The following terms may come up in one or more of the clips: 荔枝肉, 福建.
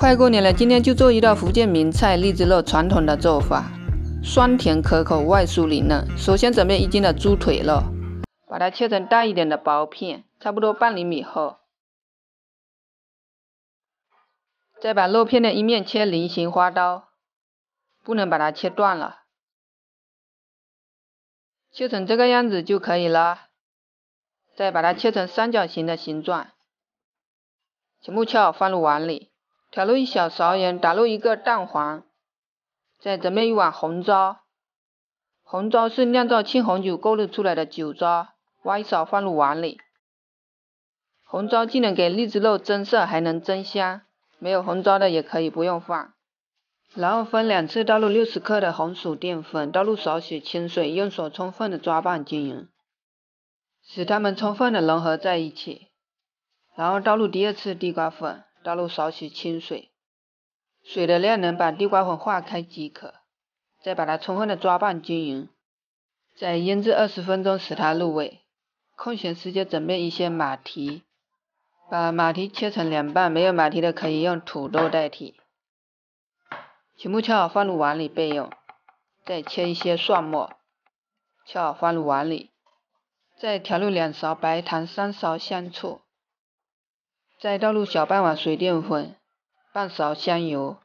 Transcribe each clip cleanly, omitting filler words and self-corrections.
快过年了，今天就做一道福建名菜荔枝肉传统的做法，酸甜可口，外酥里嫩。首先准备1斤的猪腿肉，把它切成大一点的薄片，差不多半厘米厚。再把肉片的一面切菱形花刀，不能把它切断了。切成这个样子就可以了。再把它切成三角形的形状，全部切好放入碗里。 调入1小勺盐，打入1个蛋黄，再准备1碗红糟。红糟是酿造青红酒勾勒出来的酒糟，挖1勺放入碗里。红糟既能给荔枝肉增色，还能增香。没有红糟的也可以不用放。然后分2次倒入60克的红薯淀粉，倒入少许清水，用手充分的抓拌均匀，使它们充分的融合在一起。然后倒入第2次地瓜粉。 倒入少许清水，水的量能把地瓜粉化开即可。再把它充分的抓拌均匀，再腌制20分钟，使它入味。空闲时间准备一些马蹄，把马蹄切成2瓣，没有马蹄的可以用土豆代替。全部切好放入碗里备用。再切一些蒜末，切好放入碗里。再调入2勺白糖，3勺香醋。 再倒入小半碗水淀粉，半勺香油，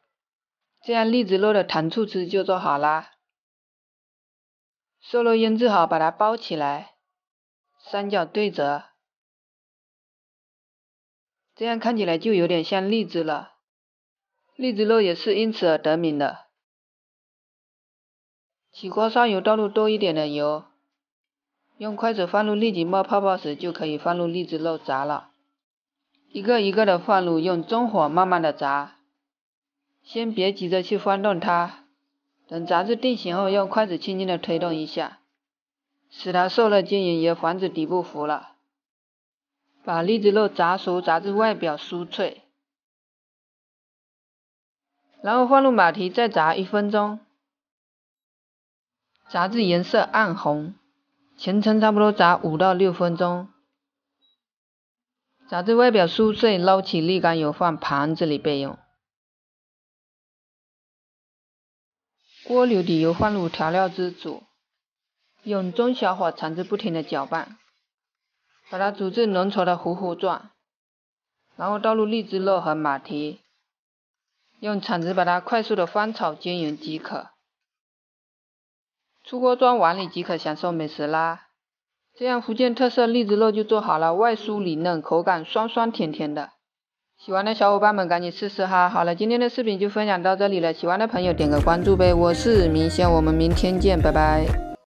这样荔枝肉的糖醋汁就做好啦。瘦肉腌制好，把它包起来，三角对折，这样看起来就有点像荔枝了。荔枝肉也是因此而得名的。起锅烧油，倒入多一点的油，用筷子放入立即冒泡泡时，就可以放入荔枝肉炸了。 一个的放入，用中火慢慢的炸，先别急着去翻动它，等炸至定型后，用筷子轻轻的推动一下，使它受热均匀，也防止底部腐了。把荔枝肉炸熟，炸至外表酥脆，然后放入马蹄，再炸1分钟，炸至颜色暗红，全程差不多炸5到6分钟。 炸至外表酥脆，捞起沥干油，放盘子里备用。锅留底油，放入调料汁煮，用中小火常至不停的搅拌，把它煮至浓稠的糊糊状，然后倒入荔枝肉和马蹄，用铲子把它快速的翻炒均匀即可。出锅装碗里即可享受美食啦！ 这样福建特色荔枝肉就做好了，外酥里嫩，口感酸酸甜甜的。喜欢的小伙伴们赶紧试试哈！好了，今天的视频就分享到这里了，喜欢的朋友点个关注呗。我是明轩，我们明天见，拜拜。